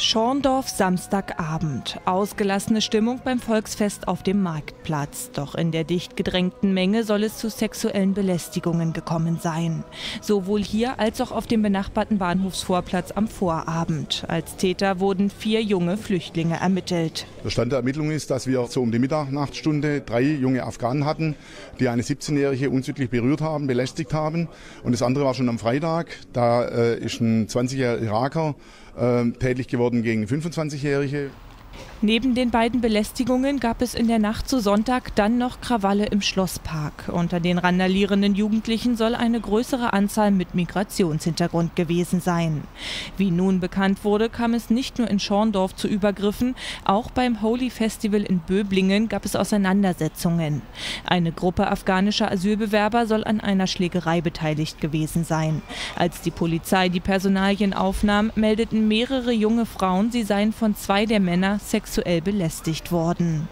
Schorndorf, Samstagabend. Ausgelassene Stimmung beim Volksfest auf dem Marktplatz. Doch in der dicht gedrängten Menge soll es zu sexuellen Belästigungen gekommen sein. Sowohl hier als auch auf dem benachbarten Bahnhofsvorplatz am Vorabend. Als Täter wurden 4 junge Flüchtlinge ermittelt. Der Stand der Ermittlungen ist, dass wir so um die Mitternachtstunde 3 junge Afghanen hatten, die eine 17-Jährige unsittlich berührt haben, belästigt haben. Und das andere war schon am Freitag. Da ist ein 20-jähriger Iraker tätlich geworden gegen 25-Jährige. Neben den beiden Belästigungen gab es in der Nacht zu Sonntag dann noch Krawalle im Schlosspark. Unter den randalierenden Jugendlichen soll eine größere Anzahl mit Migrationshintergrund gewesen sein. Wie nun bekannt wurde, kam es nicht nur in Schorndorf zu Übergriffen, auch beim Holi-Festival in Böblingen gab es Auseinandersetzungen. Eine Gruppe afghanischer Asylbewerber soll an einer Schlägerei beteiligt gewesen sein. Als die Polizei die Personalien aufnahm, meldeten mehrere junge Frauen, sie seien von 2 der Männer sexuell belästigt worden.